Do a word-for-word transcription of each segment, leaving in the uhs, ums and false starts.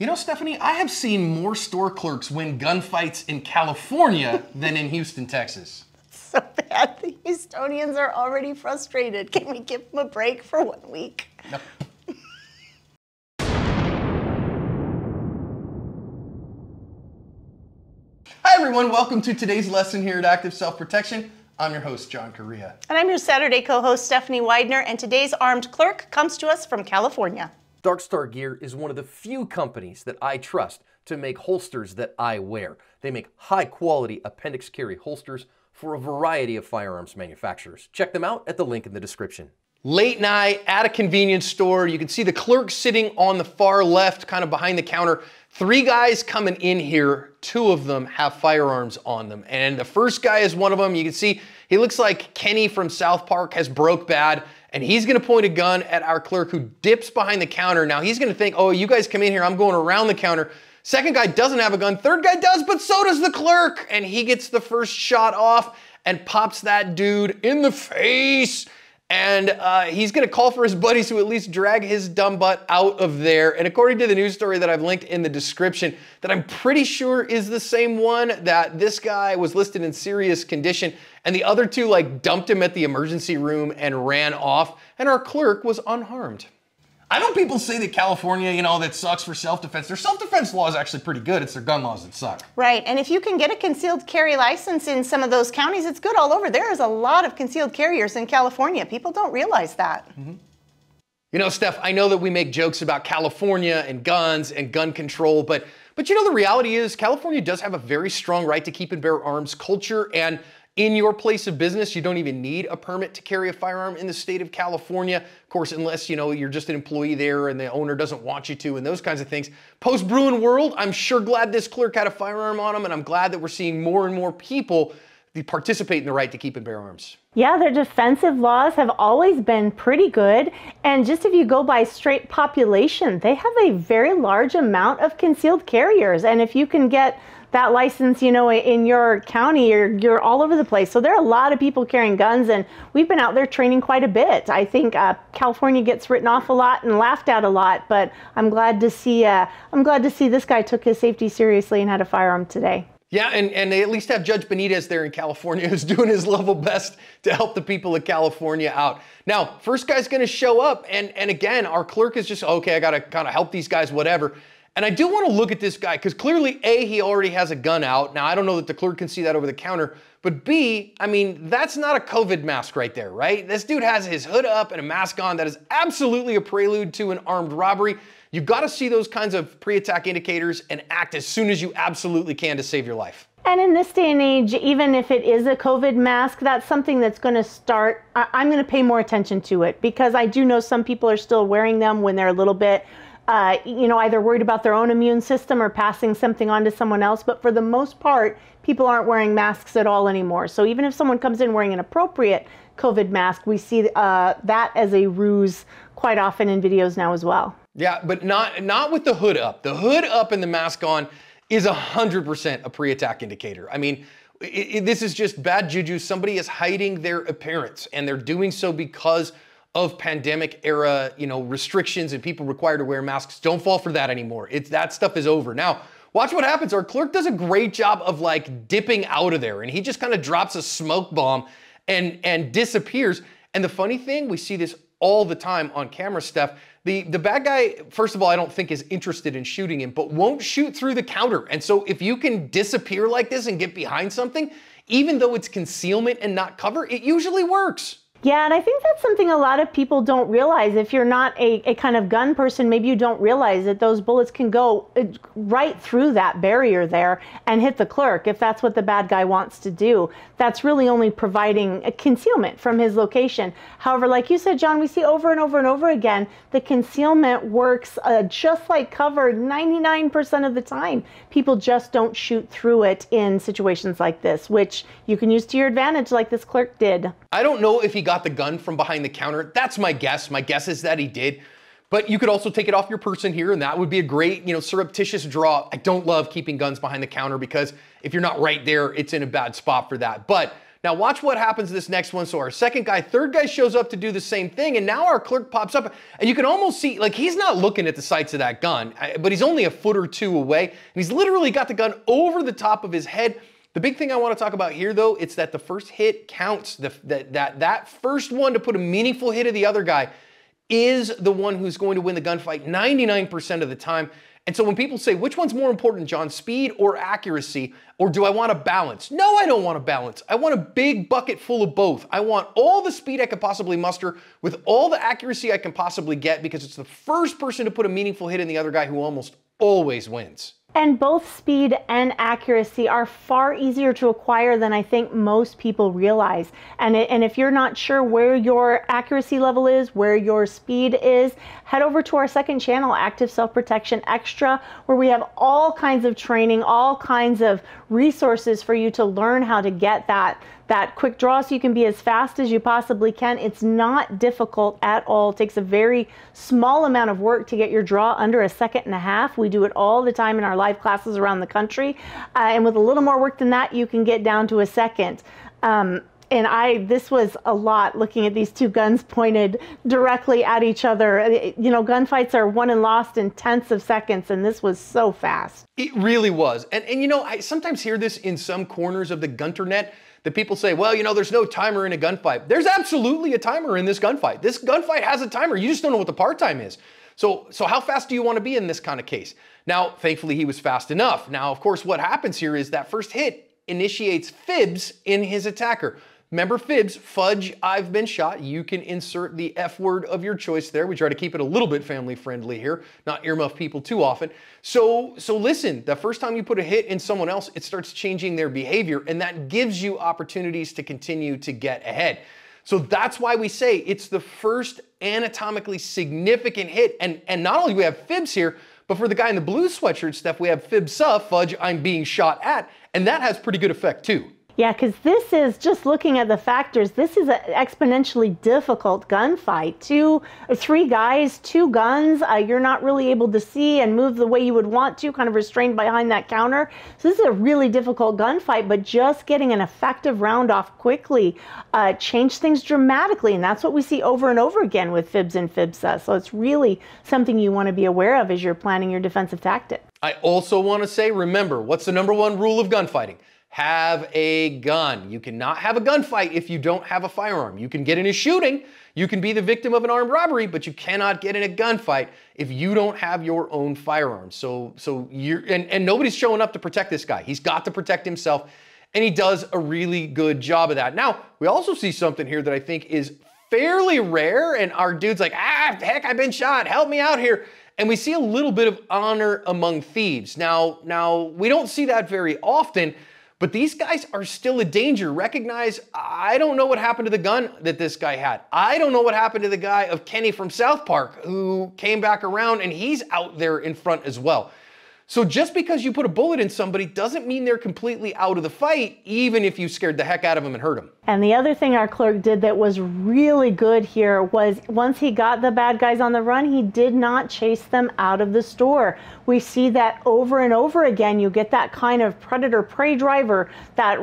You know, Stephanie, I have seen more store clerks win gunfights in California than in Houston, Texas. That's so bad. The Houstonians are already frustrated. Can we give them a break for one week? No. Hi, everyone. Welcome to today's lesson here at Active Self-Protection. I'm your host, John Correia. And I'm your Saturday co-host, Stephanie Widener. And today's armed clerk comes to us from California. Dark Star Gear is one of the few companies that I trust to make holsters that I wear. They make high-quality appendix carry holsters for a variety of firearms manufacturers. Check them out at the link in the description. Late night at a convenience store, you can see the clerk sitting on the far left, kind of behind the counter. Three guys coming in here, two of them have firearms on them. And the first guy is one of them. You can see he looks like Kenny from South Park has broke bad. And he's gonna point a gun at our clerk who dips behind the counter. Now he's gonna think, oh, you guys come in here, I'm going around the counter. Second guy doesn't have a gun, third guy does, but so does the clerk. And he gets the first shot off and pops that dude in the face. And uh, he's gonna call for his buddies to at least drag his dumb butt out of there. And according to the news story that I've linked in the description, that I'm pretty sure is the same one, that this guy was listed in serious condition and the other two like dumped him at the emergency room and ran off, and our clerk was unharmed. I know people say that California, you know, that sucks for self-defense. Their self-defense law is actually pretty good. It's their gun laws that suck. Right, and if you can get a concealed carry license in some of those counties, it's good all over. There is a lot of concealed carriers in California. People don't realize that. Mm-hmm. You know, Steph, I know that we make jokes about California and guns and gun control, but, but you know, the reality is California does have a very strong right to keep and bear arms culture, and in your place of business, you don't even need a permit to carry a firearm in the state of California. Of course, unless, you know, you're just an employee there and the owner doesn't want you to and those kinds of things. Post-Bruin world, I'm sure glad this clerk had a firearm on him, and I'm glad that we're seeing more and more people participate in the right to keep and bear arms. Yeah, their defensive laws have always been pretty good. And just if you go by straight population, they have a very large amount of concealed carriers. And if you can get that license, you know, in your county, you're, you're all over the place. So there are a lot of people carrying guns, and we've been out there training quite a bit. I think uh, California gets written off a lot and laughed at a lot, but I'm glad to see, uh, I'm glad to see this guy took his safety seriously and had a firearm today. Yeah, and, and they at least have Judge Benitez there in California who's doing his level best to help the people of California out. Now, first guy's gonna show up, and, and again, our clerk is just, okay, I gotta kinda help these guys, whatever. And I do want to look at this guy because clearly, A, he already has a gun out. Now, I don't know that the clerk can see that over the counter, but B, I mean, that's not a COVID mask right there, right? This dude has his hood up and a mask on. That is absolutely a prelude to an armed robbery. You've got to see those kinds of pre-attack indicators and act as soon as you absolutely can to save your life. And in this day and age, even if it is a COVID mask, that's something that's going to start, I I'm going to pay more attention to it, because I do know some people are still wearing them when they're a little bit Uh, you know, either worried about their own immune system or passing something on to someone else. But for the most part, people aren't wearing masks at all anymore. So even if someone comes in wearing an appropriate COVID mask, we see uh, that as a ruse quite often in videos now as well. Yeah, but not, not with the hood up. The hood up and the mask on is one hundred percent a pre-attack indicator. I mean, it, it, this is just bad juju. Somebody is hiding their appearance, and they're doing so because of pandemic era, you know, restrictions and people required to wear masks. Don't fall for that anymore. It's, that stuff is over. Now, watch what happens. Our clerk does a great job of like dipping out of there, and he just kind of drops a smoke bomb and, and disappears. And the funny thing, we see this all the time on camera, Steph. The, the bad guy, first of all, I don't think is interested in shooting him, but won't shoot through the counter. And so if you can disappear like this and get behind something, even though it's concealment and not cover, it usually works. Yeah, and I think that's something a lot of people don't realize. If you're not a, a kind of gun person, maybe you don't realize that those bullets can go right through that barrier there and hit the clerk, if that's what the bad guy wants to do. That's really only providing a concealment from his location. However, like you said, John, we see over and over and over again, the concealment works uh, just like cover ninety-nine percent of the time. People just don't shoot through it in situations like this, which you can use to your advantage like this clerk did. I don't know if he got the gun from behind the counter. That's my guess. My guess is that he did. But you could also take it off your person here, and that would be a great, you know, surreptitious draw. I don't love keeping guns behind the counter because if you're not right there, it's in a bad spot for that. But Now watch what happens this next one. So our second guy, third guy shows up to do the same thing, and now our clerk pops up, and you can almost see, like, he's not looking at the sights of that gun, but he's only a foot or two away, and he's literally got the gun over the top of his head. The big thing I want to talk about here, though, it's that the first hit counts. The, that, that, that first one to put a meaningful hit of the other guy is the one who's going to win the gunfight ninety-nine percent of the time. And so when people say, which one's more important, John, speed or accuracy, or do I want a balance? No, I don't want a balance. I want a big bucket full of both. I want all the speed I could possibly muster with all the accuracy I can possibly get, because it's the first person to put a meaningful hit in the other guy who almost always wins. And both speed and accuracy are far easier to acquire than I think most people realize. And, and if you're not sure where your accuracy level is, where your speed is, head over to our second channel, Active Self-Protection Extra, where we have all kinds of training, all kinds of resources for you to learn how to get that, that quick draw so you can be as fast as you possibly can. It's not difficult at all. It takes a very small amount of work to get your draw under a second and a half. We do it all the time in our live classes around the country. Uh, and with a little more work than that, you can get down to a second. Um, and I, this was a lot, looking at these two guns pointed directly at each other. You know, gunfights are won and lost in tenths of seconds, and this was so fast. It really was. And, and you know, I sometimes hear this in some corners of the gunternet, that people say, well, you know, there's no timer in a gunfight. There's absolutely a timer in this gunfight. This gunfight has a timer. You just don't know what the part time is. So, so how fast do you want to be in this kind of case? Now, thankfully, he was fast enough. Now, of course, what happens here is that first hit initiates fibs in his attacker. Remember fibs, fudge, I've been shot. You can insert the F word of your choice there. We try to keep it a little bit family friendly here, not earmuff people too often. So, so listen, the first time you put a hit in someone else, it starts changing their behavior, and that gives you opportunities to continue to get ahead. So that's why we say it's the first anatomically significant hit. And, and not only do we have fibs here, but for the guy in the blue sweatshirt, Steph, we have fibsa, fudge, I'm being shot at, and that has pretty good effect too. Yeah, because this is, just looking at the factors, this is an exponentially difficult gunfight. Two, three guys, two guns, uh, you're not really able to see and move the way you would want to, kind of restrained behind that counter. So this is a really difficult gunfight, but just getting an effective round off quickly uh, changed things dramatically, and that's what we see over and over again with fibs and fibsa. So it's really something you want to be aware of as you're planning your defensive tactic. I also want to say, remember, what's the number one rule of gunfighting? Have a gun. You cannot have a gunfight if you don't have a firearm. You can get in a shooting, you can be the victim of an armed robbery, but you cannot get in a gunfight if you don't have your own firearm. So, so you're, and, and nobody's showing up to protect this guy. He's got to protect himself, and he does a really good job of that. Now, we also see something here that I think is fairly rare, and our dude's like, ah, heck, I've been shot, help me out here. And we see a little bit of honor among thieves. Now, now we don't see that very often, but these guys are still a danger. Recognize, I don't know what happened to the gun that this guy had. I don't know what happened to the guy of Kenny from South Park, who came back around and he's out there in front as well. So just because you put a bullet in somebody doesn't mean they're completely out of the fight, even if you scared the heck out of them and hurt them. And the other thing our clerk did that was really good here was, once he got the bad guys on the run, he did not chase them out of the store. We see that over and over again. You get that kind of predator-prey driver, that,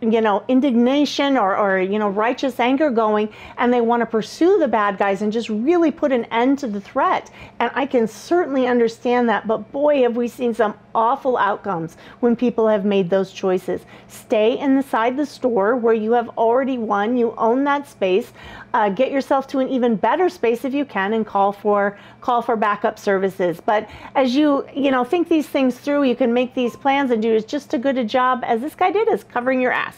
you know, indignation or, or, you know, righteous anger going, and they want to pursue the bad guys and just really put an end to the threat. And I can certainly understand that, but boy, have we seen some awful outcomes when people have made those choices. Stay inside the store where you have already won. You own that space. Uh, get yourself to an even better space if you can, and call for call for backup services. But as you you know think these things through, you can make these plans and do as just as good a job as this guy did as covering your ass.